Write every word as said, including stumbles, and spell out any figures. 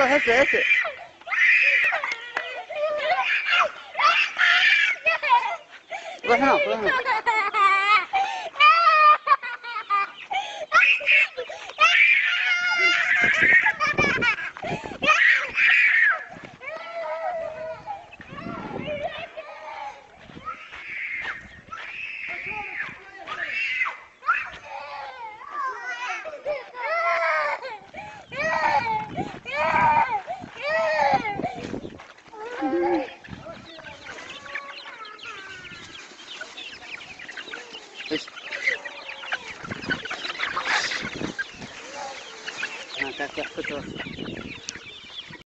Oh, that's it, that's it. Run out, run out. It's not that difficult.